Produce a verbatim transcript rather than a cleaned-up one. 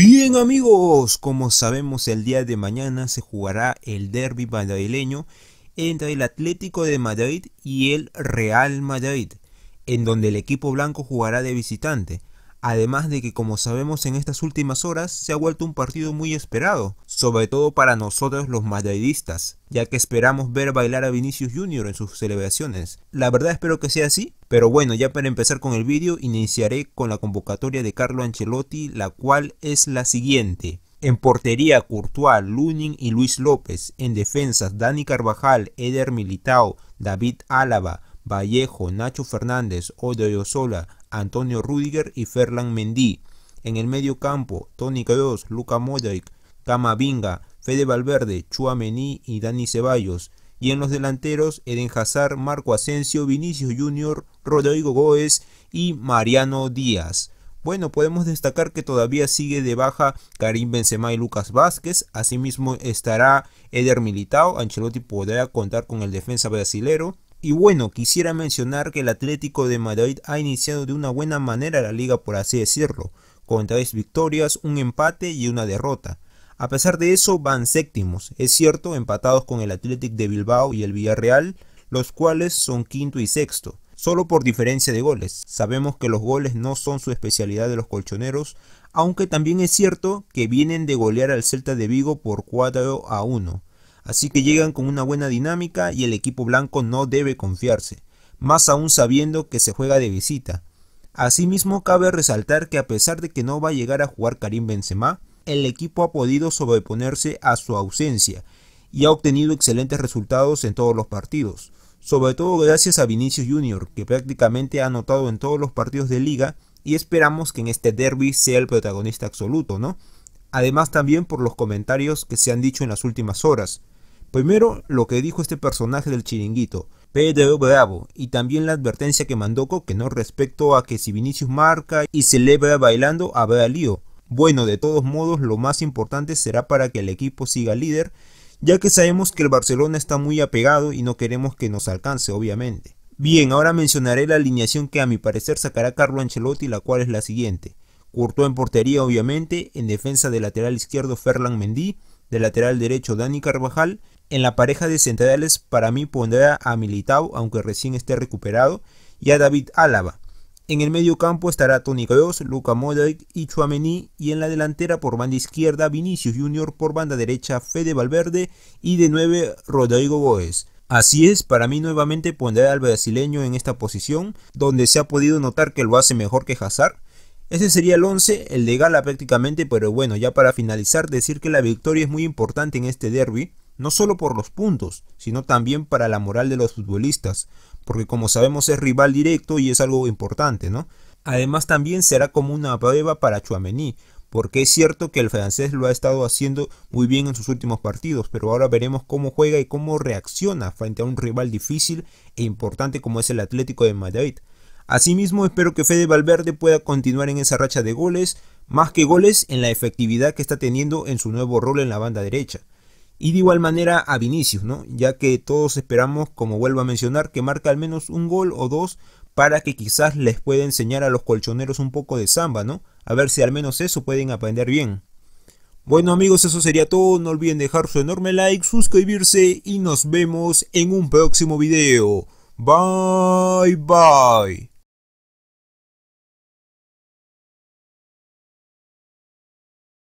Bien amigos, como sabemos el día de mañana se jugará el derbi madrileño entre el Atlético de Madrid y el Real Madrid, en donde el equipo blanco jugará de visitante. Además de que, como sabemos, en estas últimas horas se ha vuelto un partido muy esperado, sobre todo para nosotros los madridistas, ya que esperamos ver bailar a Vinicius Junior en sus celebraciones. La verdad espero que sea así, pero bueno, ya para empezar con el vídeo iniciaré con la convocatoria de Carlo Ancelotti, la cual es la siguiente. En portería, Courtois, Lunin y Luis López. En defensas, Dani Carvajal, Eder Militao, David Alaba, Vallejo, Nacho Fernández, Odriozola, Antonio Rüdiger y Ferland Mendy. En el medio campo, Toni Kroos, Luka Modric, Camavinga, Fede Valverde, Tchouaméni y Dani Ceballos. Y en los delanteros, Eden Hazard, Marco Asensio, Vinicius Junior, Rodrygo Goes y Mariano Díaz. Bueno, podemos destacar que todavía sigue de baja Karim Benzema y Lucas Vázquez. Asimismo estará Eder Militao. Ancelotti podrá contar con el defensa brasilero. Y bueno, quisiera mencionar que el Atlético de Madrid ha iniciado de una buena manera la liga, por así decirlo, con tres victorias, un empate y una derrota. A pesar de eso van séptimos, es cierto, empatados con el Athletic de Bilbao y el Villarreal, los cuales son quinto y sexto, solo por diferencia de goles. Sabemos que los goles no son su especialidad de los colchoneros, aunque también es cierto que vienen de golear al Celta de Vigo por cuatro a uno. Así que llegan con una buena dinámica y el equipo blanco no debe confiarse, más aún sabiendo que se juega de visita. Asimismo cabe resaltar que a pesar de que no va a llegar a jugar Karim Benzema, el equipo ha podido sobreponerse a su ausencia y ha obtenido excelentes resultados en todos los partidos, sobre todo gracias a Vinicius Junior, que prácticamente ha anotado en todos los partidos de liga, y esperamos que en este derbi sea el protagonista absoluto, ¿no? Además también por los comentarios que se han dicho en las últimas horas. Primero, lo que dijo este personaje del chiringuito, Pedro Bravo, y también la advertencia que mandó Koke, ¿no?, respecto a que si Vinicius marca y celebra bailando, habrá lío. Bueno, de todos modos, lo más importante será para que el equipo siga líder, ya que sabemos que el Barcelona está muy apegado y no queremos que nos alcance, obviamente. Bien, ahora mencionaré la alineación que a mi parecer sacará Carlo Ancelotti, la cual es la siguiente. Courtois en portería, obviamente, en defensa de lateral izquierdo Ferland Mendy, de lateral derecho Dani Carvajal. En la pareja de centrales para mí pondrá a Militao, aunque recién esté recuperado, y a David Alaba. En el medio campo estará Toni Kroos, Luka Modric y Tchouaméni, y en la delantera por banda izquierda Vinicius Junior, por banda derecha Fede Valverde y de nueve Rodrygo Goes. Así es, para mí nuevamente pondrá al brasileño en esta posición, donde se ha podido notar que lo hace mejor que Hazard. Ese sería el once, el de gala prácticamente, pero bueno, ya para finalizar decir que la victoria es muy importante en este derbi, no solo por los puntos, sino también para la moral de los futbolistas, porque como sabemos es rival directo y es algo importante, ¿no? Además también será como una prueba para Tchouaméni, porque es cierto que el francés lo ha estado haciendo muy bien en sus últimos partidos, pero ahora veremos cómo juega y cómo reacciona frente a un rival difícil e importante como es el Atlético de Madrid. Asimismo, espero que Fede Valverde pueda continuar en esa racha de goles, más que goles, en la efectividad que está teniendo en su nuevo rol en la banda derecha. Y de igual manera a Vinicius, ¿no?, ya que todos esperamos, como vuelvo a mencionar, que marque al menos un gol o dos para que quizás les pueda enseñar a los colchoneros un poco de samba, ¿no? A ver si al menos eso pueden aprender bien. Bueno amigos, eso sería todo. No olviden dejar su enorme like, suscribirse y nos vemos en un próximo video. Bye bye.